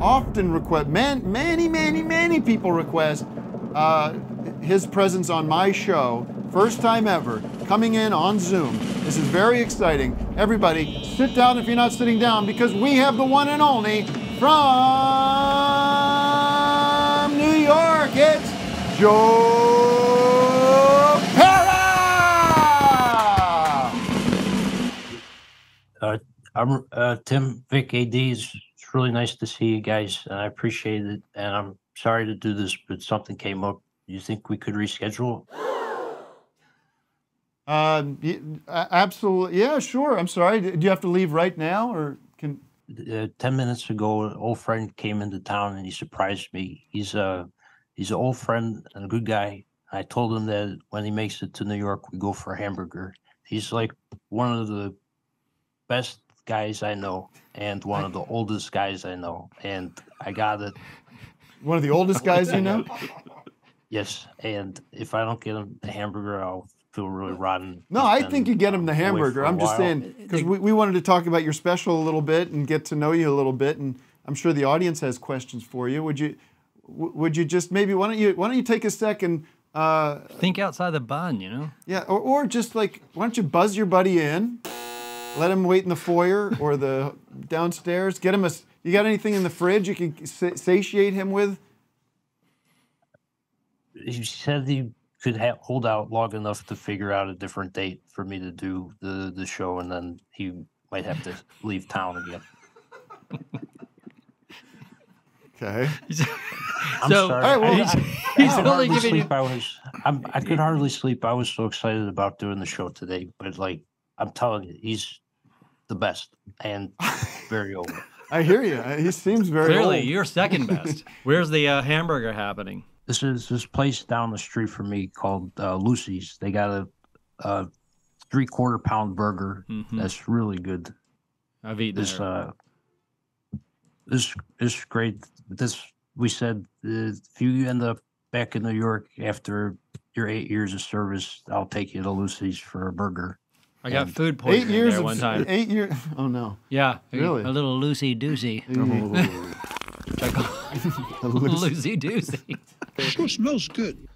often request, many people request his presence on my show, first time ever, coming in on Zoom. This is very exciting. Everybody, sit down if you're not sitting down, because we have the one and only from New York, it's Joe Pera! I'm Tim, Vic, AD, it's really nice to see you guys, and I appreciate it, and I'm sorry to do this, but something came up. You think we could reschedule? Absolutely, yeah, sure. I'm sorry. Do you have to leave right now, or can? 10 minutes ago, an old friend came into town and he surprised me. He's an old friend and a good guy. I told him that when he makes it to New York, we go for a hamburger. He's like one of the best guys I know, and one of the oldest guys I know. And I got it. One of the oldest guys you know? Yes, and if I don't get him the hamburger, I'll feel really rotten. No, I think you get him the hamburger. I'm just saying, because we wanted to talk about your special a little bit and get to know you a little bit, and I'm sure the audience has questions for you. Would you just maybe why don't you take a second? Think outside the bun, you know? Yeah, or just like, why don't you buzz your buddy in, let him wait in the foyer or the downstairs. Get him a. You got anything in the fridge you can satiate him with? He said he could hold out long enough to figure out a different date for me to do the show, and then he might have to leave town again. Okay. I'm so, sorry. All right, well, I could hardly sleep. I was so excited about doing the show today, but like I'm telling you, he's the best and very old. I hear you. He seems very old. Clearly, you're second best. Where's the hamburger happening? This is this place down the street from me called Lucy's. They got a 3/4 pound burger that's really good. I've eaten this. This great. This we said if you end up back in New York after your 8 years of service, I'll take you to Lucy's for a burger. I got food poisoning there one time. 8 years. Oh no. Yeah, really. A little loosey doozy. A loosey doozy. It smells good.